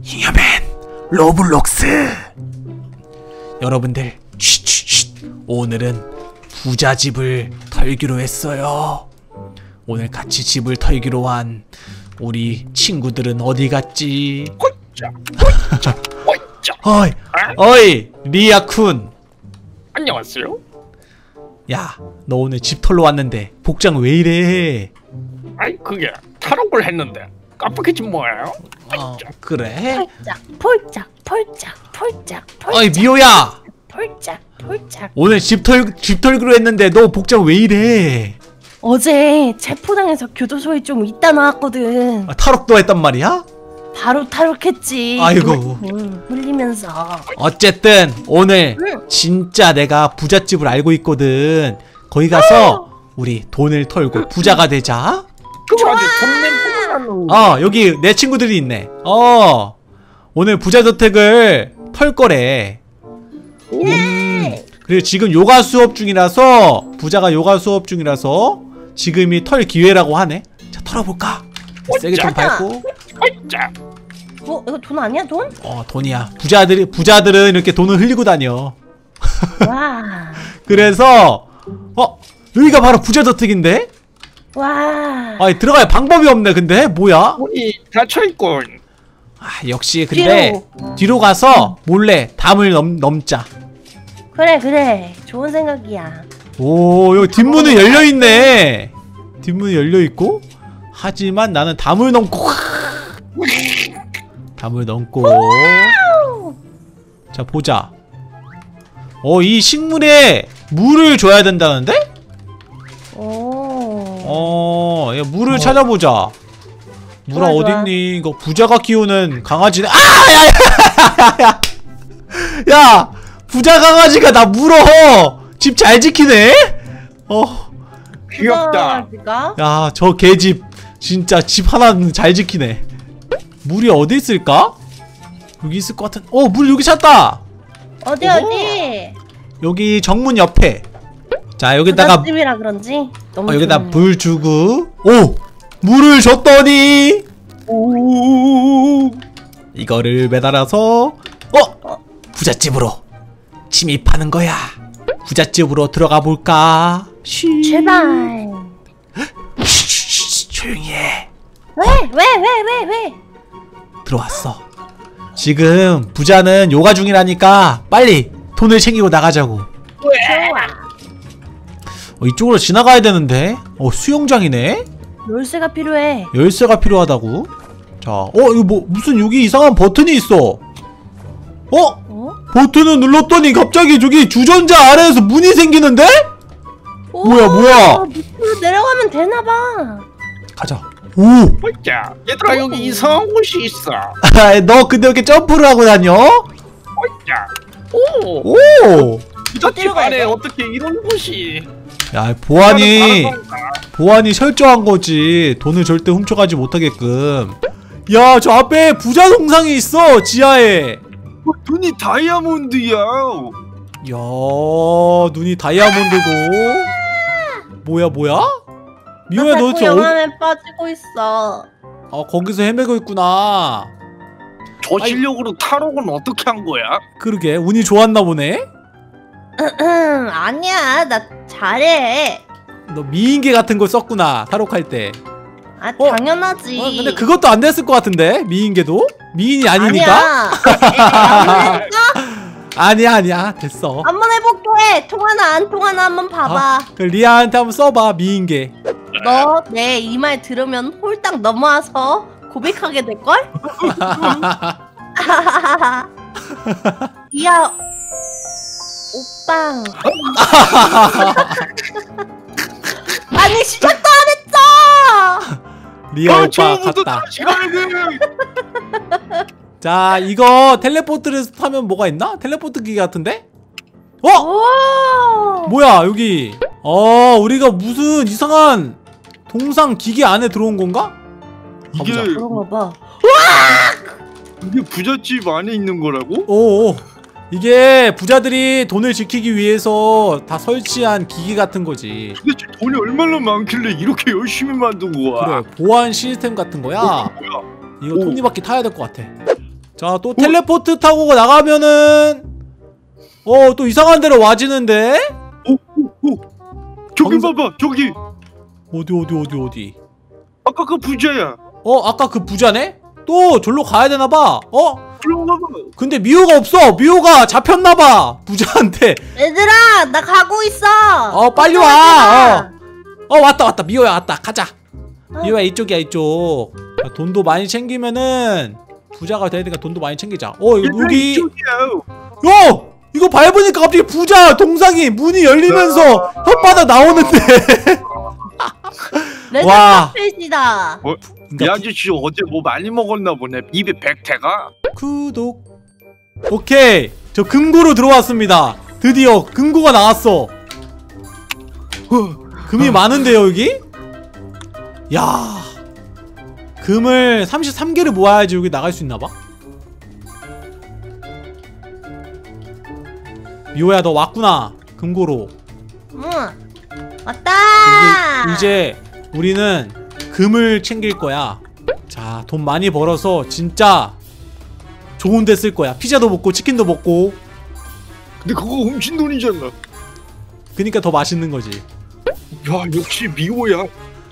잉여맨 로블록스 여러분들 오늘은 부자집을 털기로 했어요. 오늘 같이 집을 털기로 한 우리 친구들은 어디 갔지? 어이, 어이, 리아쿤. 안녕하세요. 야, 너 오늘 집 털러 왔는데 복장 왜 이래? 아이, 그게 탈옥을 했는데 깜빡했지 뭐예요? 어, 그래? 폴짝. 어이, 미호야. 폴짝. 오늘 집 털기로 했는데 너 복장 왜 이래? 어제 체포당해서 교도소에 좀 있다 나왔거든. 아, 탈옥도 했단 말이야? 바로 탈옥했지. 아이고. 물리면서. 어쨌든 오늘 진짜 내가 부잣집을 알고 있거든. 거기 가서 우리 돈을 털고 부자가 되자. 좋아. 여기 내 친구들이 있네. 오늘 부자저택을 털거래. 그리고 지금 요가 수업 중이라서 부자가 요가 수업 중이라서 지금이 털 기회라고 하네. 자, 털어볼까? 세게 좀 밟고. 이거 돈 아니야, 돈? 돈이야. 부자들은 이렇게 돈을 흘리고 다녀. 와. 그래서 여기가 바로 부자저택인데? 와. 아니, 들어갈 방법이 없네. 근데 뭐야? 문이 닫혀있고. 아, 역시 근데 뒤로 가서 몰래 담을 넘자. 그래. 좋은 생각이야. 오, 여기 뒷문은 열려있네. 뒷문이 열려있고, 하지만 나는 담을 넘고 자, 보자. 이 식물에 물을 줘야 된다는데? 야, 물을 찾아보자. 물아, 어딨니? 이거 부자가 키우는 강아지네. 아! 야! 야! 부자 강아지가 나 물어! 집 잘 지키네? 귀엽다. 야, 저 개집 진짜 집 하나는 잘 지키네. 물이 어디 있을까? 여기 있을 것 같은. 물 여기 찾았다. 어디? 여기 정문 옆에. 자, 여기다가 집이라 그런지 너무 여기다 물 주고. 오! 물을 줬더니 이거를 매달아서 부잣집으로 침입하는 거야. 부잣집으로 들어가 볼까? 제발. 조용히 해. 왜? 들어왔어. 지금 부자는 요가 중이라니까 빨리 돈을 챙기고 나가자고. 이쪽으로 지나가야 되는데. 수영장이네. 열쇠가 필요해. 열쇠가 필요하다고? 자, 이거 무슨 여기 이상한 버튼이 있어. 버튼을 눌렀더니 갑자기 저기 주전자 아래에서 문이 생기는데? 뭐야? 밑으로 내려가면 되나봐. 가자. 오! 뭐야? 얘들아, 여기 이상한 곳이 있어. 너 근데 왜 이렇게 점프를 하고 다녀? 뭐야? 오! 부잣집 안에 어떻게 이런 곳이. 야, 보안이 철저한 거지. 돈을 절대 훔쳐가지 못하게끔. 야, 저 앞에 부자 동상이 있어, 지하에. 눈이 다이아몬드야. 야, 눈이 다이아몬드고. 뭐야? 미호야, 너 지금 영암에 빠지고 있어. 거기서 헤매고 있구나. 저 실력으로 탈옥은 어떻게 한 거야? 그러게, 운이 좋았나 보네. 아니야, 나 잘해. 너 미인계 같은 걸 썼구나, 탈옥할 때. 아, 당연하지. 근데 그것도 안 됐을 것 같은데, 미인계도? 미인이 아니니까? 아니야. 아니야, 됐어. 한번 해볼게. 통하나 안 통하나 한번 봐봐. 그 리아한테 한번 써봐, 미인계. 너 내 이 말 들으면 홀딱 넘어와서 고백하게 될걸? 리아 오빠. 아니, 시작도 안 했어. 리아 오빠 갔다. 자, 이거 텔레포트를 타면 뭐가 있나? 텔레포트기 같은데? 뭐야 여기? 우리가 무슨 이상한 동상 기계 안에 들어온 건가? 이게 들어가봐. 이게 부잣집 안에 있는 거라고? 이게 부자들이 돈을 지키기 위해서 다 설치한 기계 같은 거지. 도대체 돈이 얼마나 많길래 이렇게 열심히 만든 거야? 그래, 보안 시스템 같은 거야. 이거 톱니바퀴 타야 될 것 같아. 자, 또 텔레포트 타고 나가면은 또 이상한 데로 와지는데? 저기 봐봐, 저기! 어디? 아까 그 부자야! 아까 그 부자네? 또 절로 가야 되나봐! 근데 미호가 없어! 미호가 잡혔나봐! 부자한테! 얘들아! 나 가고 있어! 빨리 와! 왔다! 미호야 왔다! 가자! 미호야 이쪽이야 이쪽! 야, 돈도 많이 챙기면은 부자가 되니까 돈도 많이 챙기자. 여기! 이거 밟으니까 갑자기 부자 동상이 문이 열리면서 혓바닥 나오는데. 와. 레드카펫이다. 이 아저씨 어제 뭐 많이 먹었나 보네. 입에 백태가. 구독. 오케이. 저 금고로 들어왔습니다. 드디어 금고가 나왔어. 금이 많은데요 여기? 야. 금을 33개를 모아야지 여기 나갈 수 있나봐. 미호야 너 왔구나 금고로. 응 왔다. 이제 우리는 금을 챙길 거야. 자, 돈 많이 벌어서 진짜 좋은 데 쓸 거야. 피자도 먹고 치킨도 먹고. 근데 그거 훔친 돈이잖아. 그니까 더 맛있는 거지. 야 역시 미호야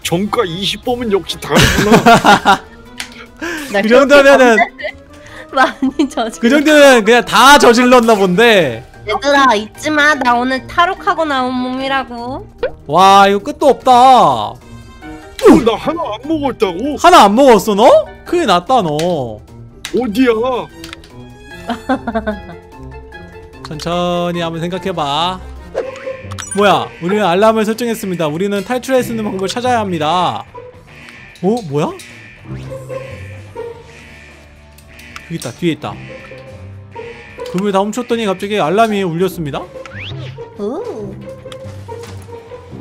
정가 20범은 역시 다르구나. 그 정도면은 많이 저질. 그 정도면 그냥 다 저질렀나 본데. 얘들아 잊지마. 나 오늘 탈옥하고 나온 몸이라고. 와 이거 끝도 없다. 나 하나 안 먹었다고? 하나 안 먹었어 너? 큰일 났다 너. 어디야? 천천히 한번 생각해봐. 뭐야 우리는 알람을 설정했습니다. 우리는 탈출할 수 있는 방법을 찾아야 합니다. 뭐야? 여기 있다 뒤에 있다. 금을 다 훔쳤더니 갑자기 알람이 울렸습니다. 오.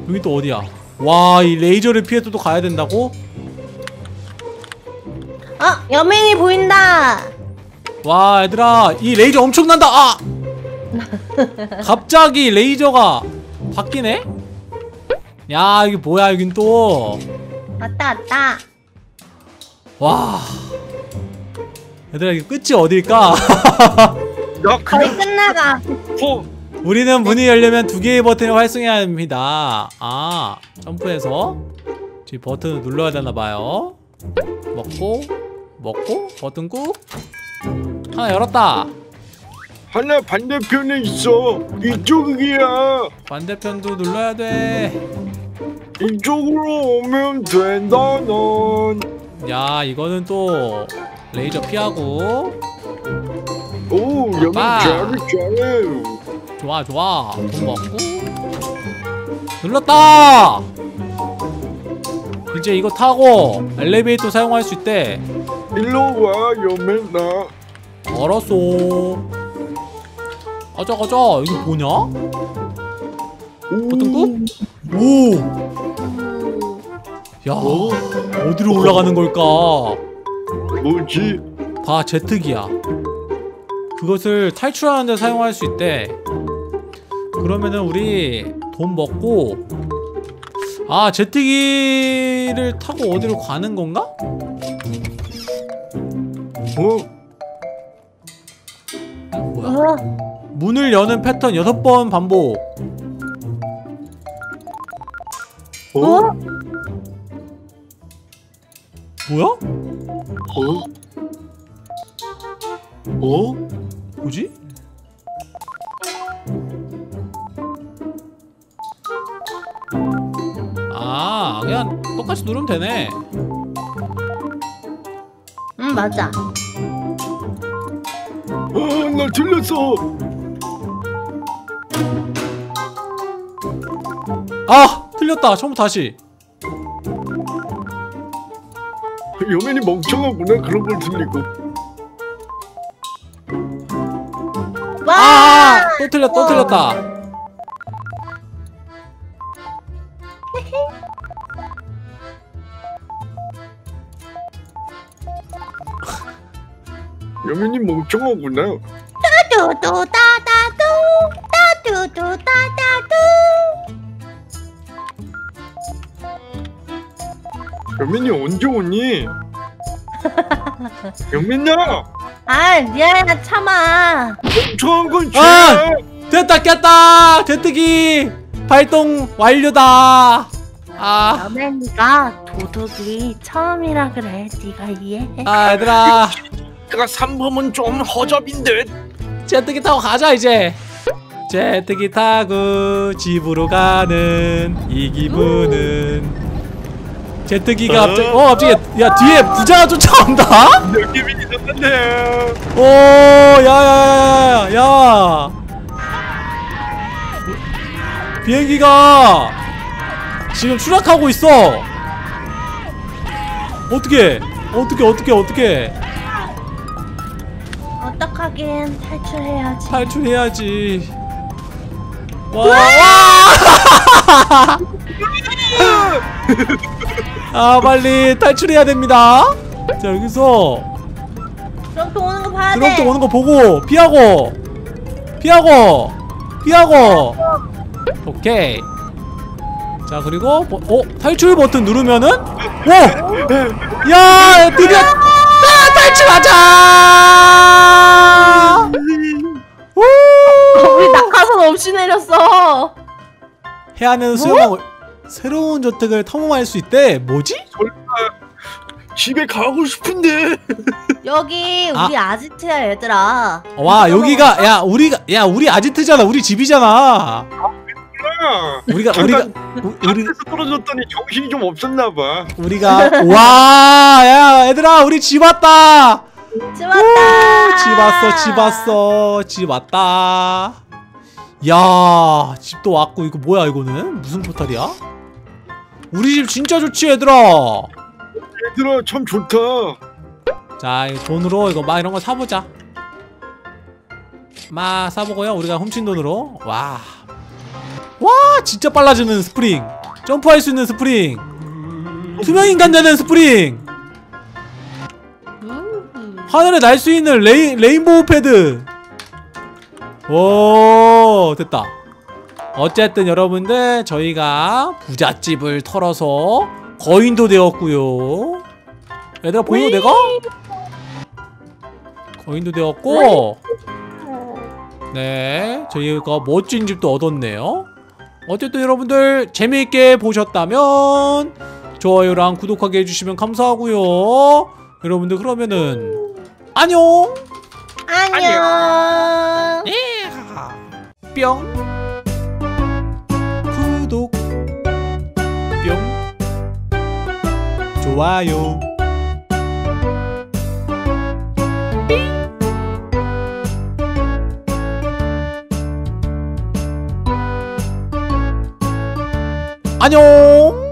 여기 또 어디야? 와, 이 레이저를 피해서 또 가야 된다고? 여맨이 보인다. 와, 얘들아, 이 레이저 엄청난다. 갑자기 레이저가 바뀌네? 야, 이게 뭐야? 여긴 또. 왔다. 와, 얘들아, 이게 끝이 어딜까? 거의 끝나가. 우리는 문이 열려면 두 개의 버튼을 활성해야 합니다. 점프해서 지금 버튼을 눌러야 되나봐요. 먹고 버튼 꾹. 하나 열었다. 하나 반대편에 있어. 이쪽이야. 반대편도 눌러야 돼. 이쪽으로 오면 된다 넌. 야 이거는 또 레이저 피하고. 오, 여기 잘해. 좋아. 돈 먹고 눌렀다. 이제 이거 타고 엘리베이터 사용할 수 있대. 일로 와, 여맨아. 알았어. 가자. 이거 뭐냐? 어떤 거? 오. 야, 어디로 올라가는 걸까? 뭐지? 봐, 제트기야. 그것을 탈출하는데 사용할 수 있대. 그러면은 우리 돈 먹고 제트기를 타고 어디로 가는 건가? 뭐야? 문을 여는 패턴 6번 반복. 뭐야? 뭐지? 그냥 똑같이 누르면 되네. 응, 맞아. 나 틀렸어. 틀렸다. 처음부터 다시. 여맨이 멍청하구나. 그런 걸 틀리고. 또 틀렸다. 여민이 멍청하구나. 여민이 언제 오니? 여민아! 아, 리아야 참아. 훔쳐간 건 죄. 아, 됐다, 깼다. 대뜨기 발동 완료다. 아, 여맨이가 도둑이 처음이라 그래. 네가 이해해? 아, 얘들아. 그가 3범은 좀 허접인데. 제트기 타고 가자 이제. 제트기 타고 집으로 가는 이 기분은. 제트기가 갑자기 갑자기 야 뒤에 부자가 쫓아온다? 느낌이 있었는데. 오, 야야야야. 비행기가 지금 추락하고 있어. 어떻게? 어떡하긴 탈출해야지. 와! 와! 아, 빨리 탈출해야 됩니다. 자, 여기서 드럼통 오는 거 봐야 돼. 드럼통 오는 거 보고 피하고. 오케이. 자, 그리고 탈출 버튼 누르면은 오! 야, 드디어 탈출하자! 우리 낙하산 없이 내렸어. 해안에서 수영하고 새로운 저택을 탐험할 수 있대. 뭐지? 집에 가고 싶은데. 여기 우리 아지트야 얘들아. 와, 여기가 우리 아지트잖아. 우리 집이잖아. 우리가 떨어졌더니 정신이 좀 없었나 봐. 와, 야, 얘들아, 우리 집 왔다. 집 왔다. 야, 집도 왔고. 이거 뭐야? 이거는 무슨 포탈이야? 우리 집 진짜 좋지, 얘들아, 참 좋다. 자, 이거 돈으로 이거 막 이런 거 사보자. 막 사보고요. 우리가 훔친 돈으로. 와, 진짜 빨라지는 스프링. 점프할 수 있는 스프링. 투명인간 되는 스프링. 하늘에 날 수 있는 레인보우 패드. 오, 됐다. 어쨌든 여러분들, 저희가 부잣집을 털어서 거인도 되었고요. 얘들아, 보여? 내가? 거인도 되었고. 네, 저희가 멋진 집도 얻었네요. 어쨌든 여러분들 재미있게 보셨다면 좋아요랑 구독하게 해주시면 감사하고요. 여러분들 그러면은 안녕. 안녕. 뿅. 구독. 뿅. 좋아요. 안녕.